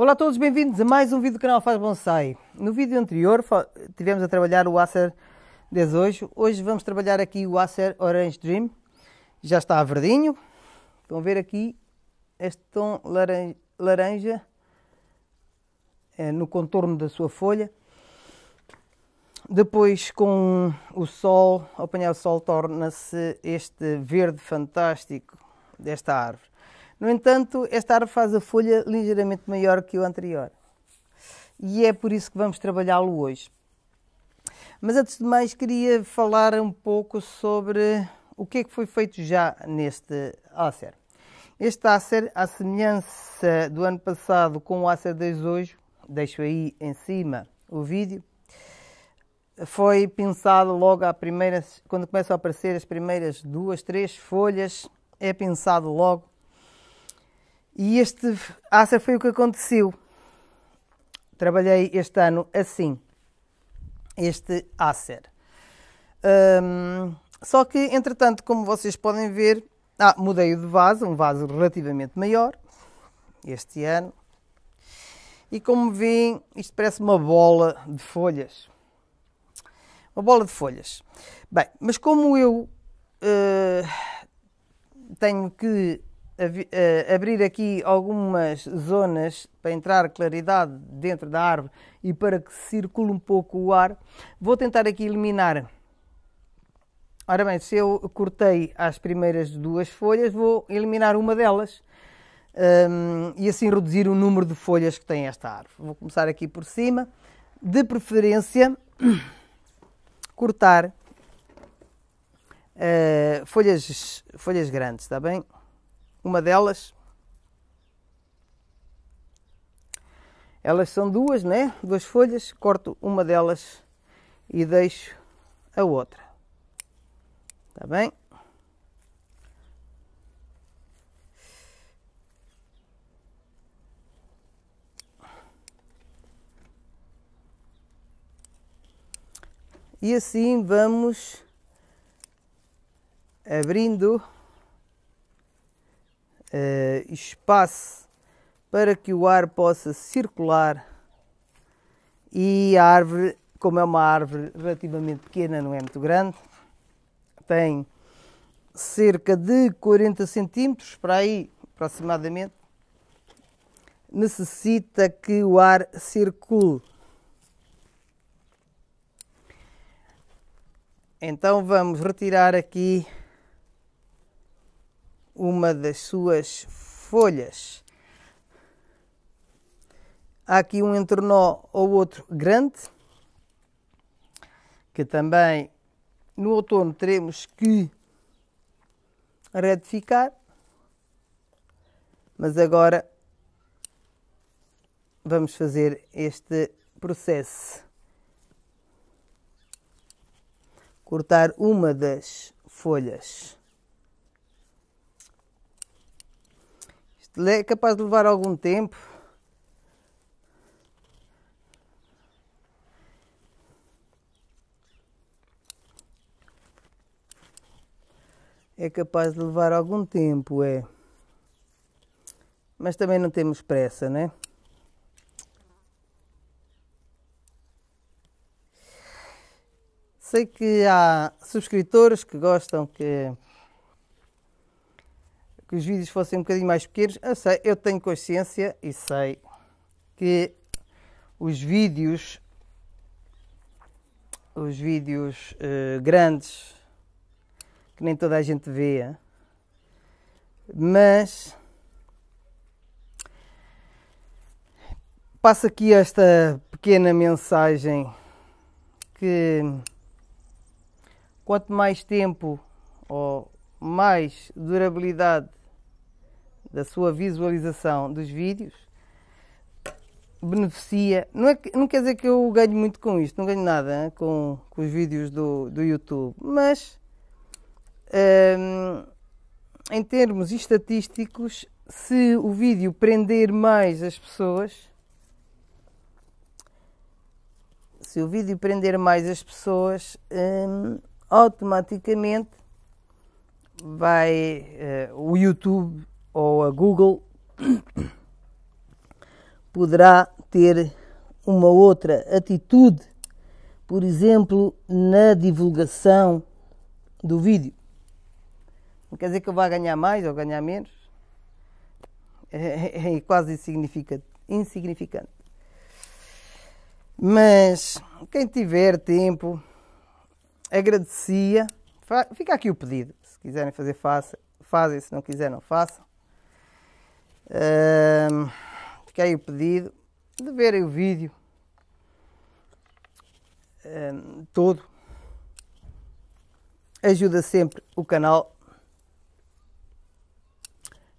Olá a todos, bem-vindos a mais um vídeo do canal Faz Bonsai. No vídeo anterior tivemos a trabalhar o Acer 10 hoje vamos trabalhar aqui o Acer Orange Dream. Já está verdinho, estão a ver aqui este tom laranja no contorno da sua folha. Depois, com o sol, apanhar o sol, torna-se este verde fantástico desta árvore. No entanto, esta árvore faz a folha ligeiramente maior que o anterior. E é por isso que vamos trabalhá-lo hoje. Mas antes de mais, queria falar um pouco sobre o que é que foi feito já neste Acer. Este Acer, à semelhança do ano passado com o Acer 10 hoje, deixo aí em cima o vídeo, foi pensado logo à primeira, quando começam a aparecer as primeiras duas, três folhas, é pensado logo. E este Acer foi o que aconteceu. Trabalhei este ano assim, este Acer. Só que, entretanto, como vocês podem ver, mudei-o de vaso, um vaso relativamente maior, este ano. E como veem, isto parece uma bola de folhas. Uma bola de folhas. Bem, mas como eu tenho que abrir aqui algumas zonas para entrar claridade dentro da árvore e para que circule um pouco o ar, vou tentar aqui eliminar. Ora bem, se eu cortei as primeiras duas folhas, vou eliminar uma delas e assim reduzir o número de folhas que tem esta árvore. Vou começar aqui por cima, de preferência cortar folhas grandes, está bem? Uma delas, elas são duas, né? Duas folhas, corto uma delas e deixo a outra, está bem? E assim vamos abrindo espaço para que o ar possa circular e a árvore, como é uma árvore relativamente pequena, não é muito grande, tem cerca de 40 centímetros, para aí aproximadamente, necessita que o ar circule. Então vamos retirar aqui uma das suas folhas. Há aqui um entronó ou outro grande, que também no outono teremos que retificar, mas agora vamos fazer este processo. Cortar uma das folhas. Isto é capaz de levar algum tempo. É capaz de levar algum tempo, é. Mas também não temos pressa, né? Sei que há subscritores que gostam que os vídeos fossem um bocadinho mais pequenos. Eu sei, eu tenho consciência e sei que os vídeos grandes, que nem toda a gente vê, mas passo aqui esta pequena mensagem que quanto mais tempo ou mais durabilidade da sua visualização dos vídeos, beneficia. Não quer dizer que eu ganho muito com isto, não ganho nada, hein, com os vídeos do YouTube, mas em termos estatísticos, se o vídeo prender mais as pessoas, automaticamente vai o YouTube ou a Google poderá ter uma outra atitude, por exemplo, na divulgação do vídeo. Não quer dizer que eu vá ganhar mais ou ganhar menos, é quase insignificante. Mas quem tiver tempo, agradecia. Fica aqui o pedido, se quiserem fazer, fazem, se não quiserem, não façam. Fica aí o pedido de verem o vídeo todo. Ajuda sempre o canal.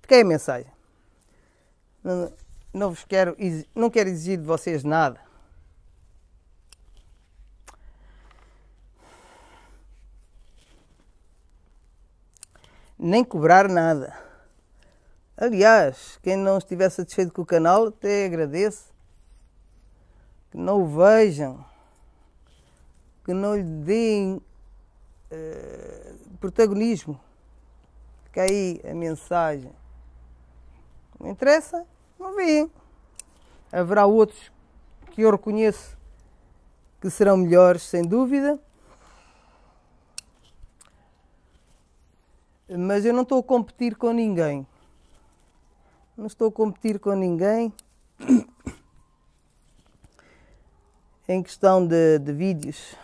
Fica aí a mensagem. Não quero exigir de vocês nada. Nem cobrar nada. Aliás, quem não estiver satisfeito com o canal, até agradeço que não o vejam, que não lhe deem protagonismo. Fica aí a mensagem. Não interessa? Não veem. Haverá outros que eu reconheço que serão melhores, sem dúvida. Mas eu não estou a competir com ninguém. Não estou a competir com ninguém em questão de vídeos.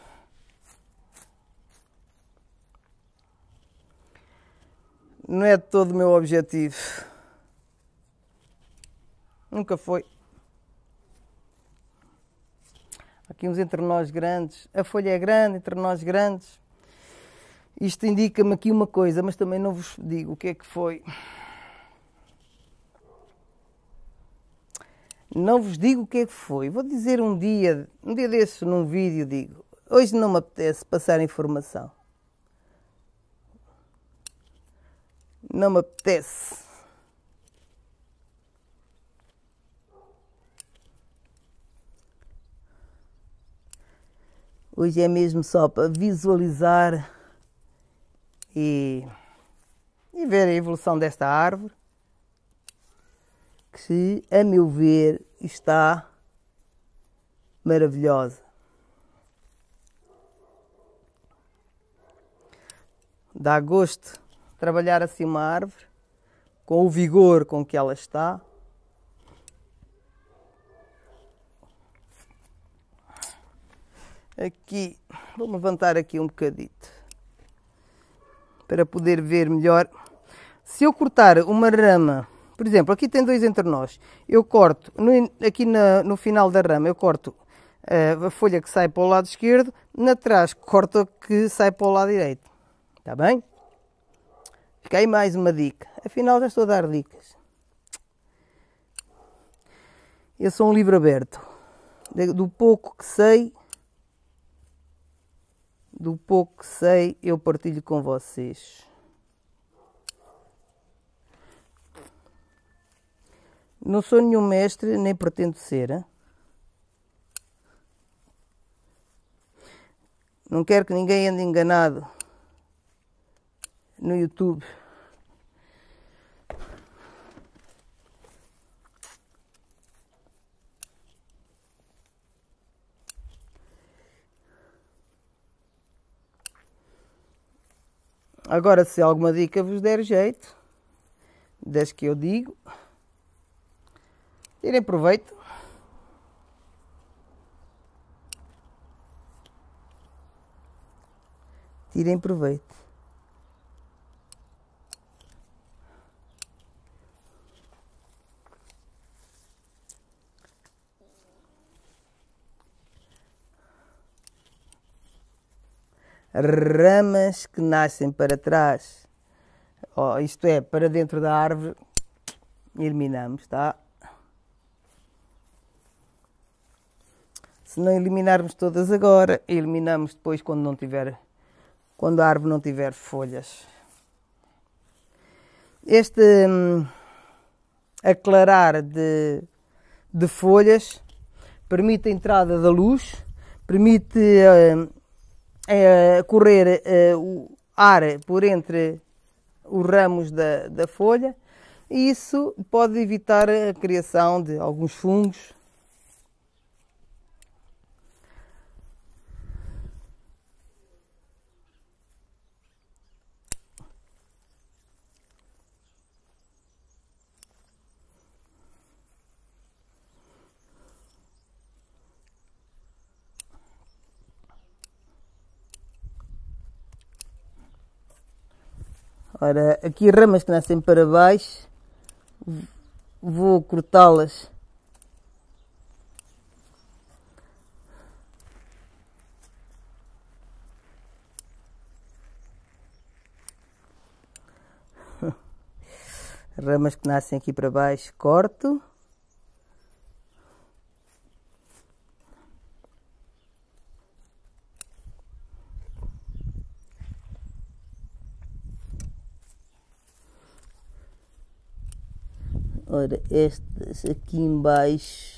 Não é todo o meu objetivo. Nunca foi. Aqui uns entre nós grandes. A folha é grande, entre nós grandes. Isto indica-me aqui uma coisa, mas também não vos digo o que é que foi. Não vos digo o que é que foi. Vou dizer um dia desses, num vídeo, digo. Hoje não me apetece passar informação. Não me apetece. Hoje é mesmo só para visualizar e ver a evolução desta árvore, que, a meu ver, está maravilhosa. Dá gosto trabalhar assim uma árvore, com o vigor com que ela está. Aqui, vou-me levantar aqui um bocadito, para poder ver melhor. Se eu cortar uma rama, por exemplo, aqui tem dois entrenós, eu corto, aqui no final da rama, eu corto a folha que sai para o lado esquerdo, na trás corto a que sai para o lado direito. Está bem? Fica aí mais uma dica. Afinal, já estou a dar dicas. Eu sou um livro aberto. Do pouco que sei... Do pouco que sei, eu partilho com vocês. Não sou nenhum mestre, nem pretendo ser. Hein? Não quero que ninguém ande enganado no YouTube. Agora, se alguma dica vos der jeito, das que eu digo, tirem proveito. Tirem proveito. Ramas que nascem para trás, isto é, para dentro da árvore, eliminamos, tá? Se não eliminarmos todas agora, eliminamos depois quando não tiver, quando a árvore não tiver folhas. Este aclarar de folhas permite a entrada da luz, permite correr o ar por entre os ramos da folha, e isso pode evitar a criação de alguns fungos. Ora, aqui ramas que nascem para baixo, vou cortá-las ramas que nascem aqui para baixo, corto. Ora, estas aqui em baixo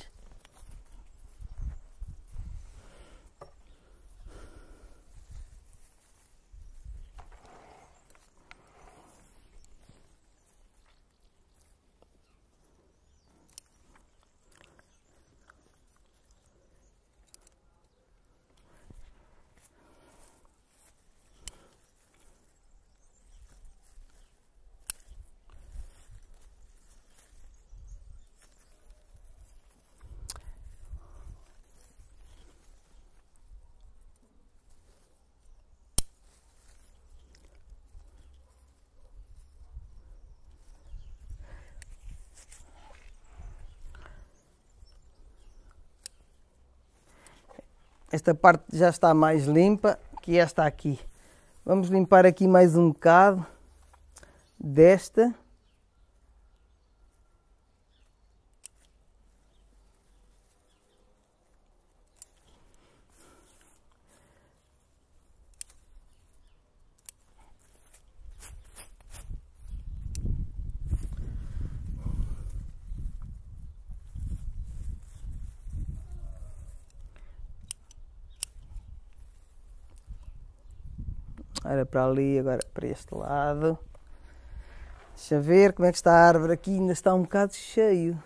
esta parte já está mais limpa que esta aqui. Vamos limpar aqui mais um bocado desta. Era para ali, agora para este lado. Deixa ver como é que está a árvore aqui. Ainda está um bocado cheio.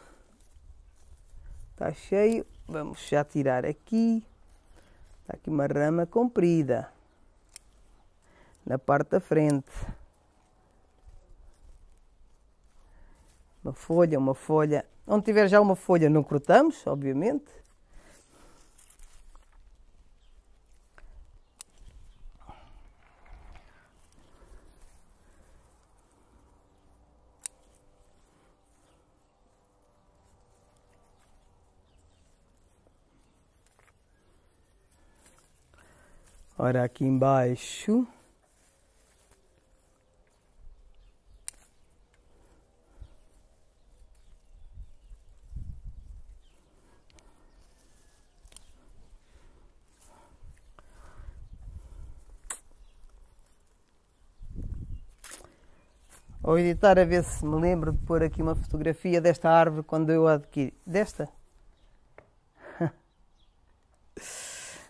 Está cheio. Vamos já tirar aqui. Está aqui uma rama comprida. Na parte da frente. Uma folha, uma folha. Onde tiver já uma folha não cortamos, obviamente. Ora, aqui embaixo. Vou editar a ver se me lembro de pôr aqui uma fotografia desta árvore quando eu a adquiri.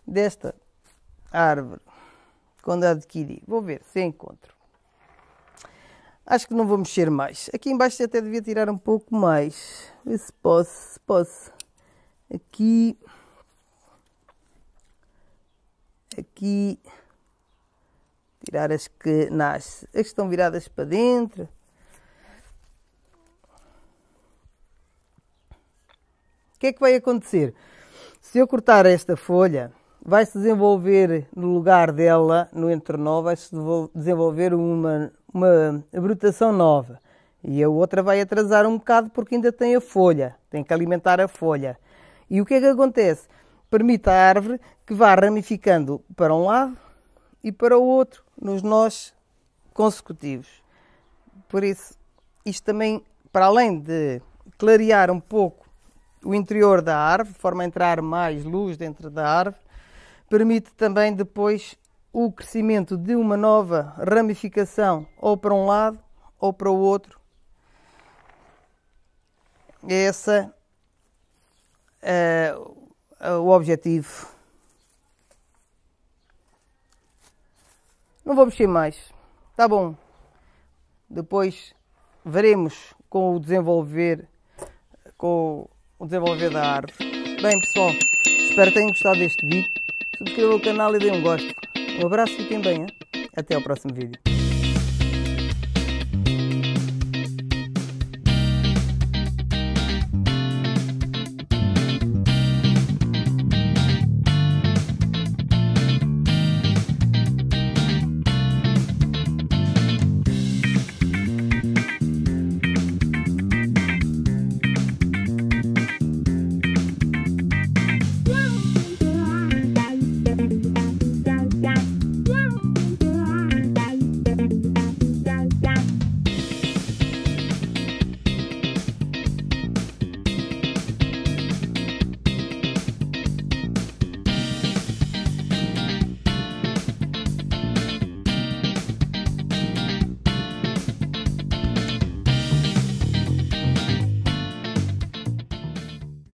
Desta árvore, quando a adquiri, vou ver se encontro. Acho que não vou mexer mais. Aqui embaixo até devia tirar um pouco mais. Ver se posso, Aqui. Aqui. Tirar as que nascem. As que estão viradas para dentro. O que é que vai acontecer? Se eu cortar esta folha, vai-se desenvolver no lugar dela, no entrenó, vai-se desenvolver uma brotação nova. E a outra vai atrasar um bocado porque ainda tem a folha, tem que alimentar a folha. E o que é que acontece? Permite à árvore que vá ramificando para um lado e para o outro, nos nós consecutivos. Por isso, isto também, para além de clarear um pouco o interior da árvore, de forma a entrar mais luz dentro da árvore, permite também depois o crescimento de uma nova ramificação, ou para um lado ou para o outro. Esse é o objetivo. Não vou mexer mais. Tá bom. Depois veremos com o desenvolver da árvore. Bem pessoal, espero que tenham gostado deste vídeo. Subscrevam o canal e deem um gosto. Um abraço, fiquem bem, hein? Até ao próximo vídeo.